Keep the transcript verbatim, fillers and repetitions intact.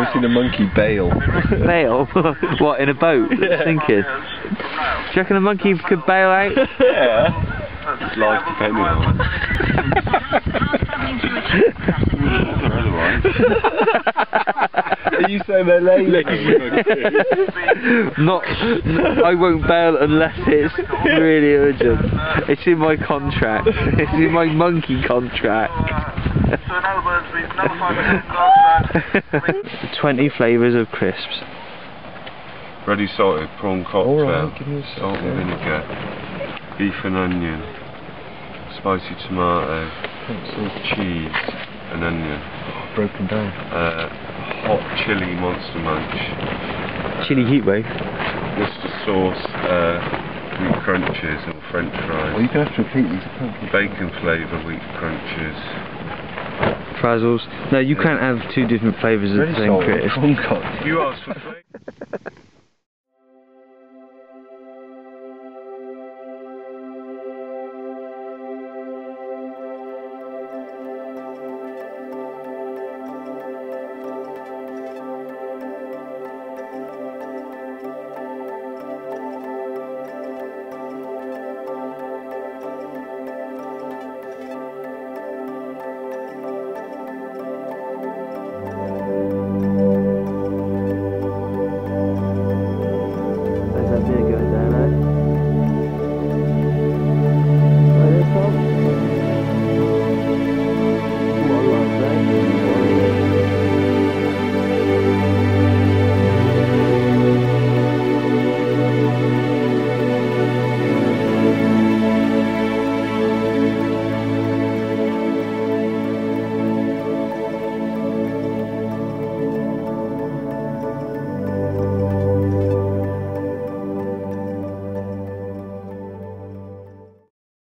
I've seen a monkey bail. Bail? What, in a boat? Yeah. Sinking? Do you reckon a monkey could bail out? Yeah. It's life depending on it. Are you saying they're lazy? Not. I won't bail unless it's really urgent. It's in my contract. It's in my monkey contract. So in other words, we've never find a twenty flavours of crisps. Ready salted prawn cocktail, right, salt and vinegar, beef and onion, spicy tomato, pencil, cheese and onion. Oh, broken down. Uh, hot chilli monster munch. Chilli heatwave. Worcester sauce, uh, wheat crunches and French fries. Well, you can have to repeat these. Bacon flavour wheat crunches. Frazzles. No, you can't have two different flavours of the same crisp. You asked for flavour.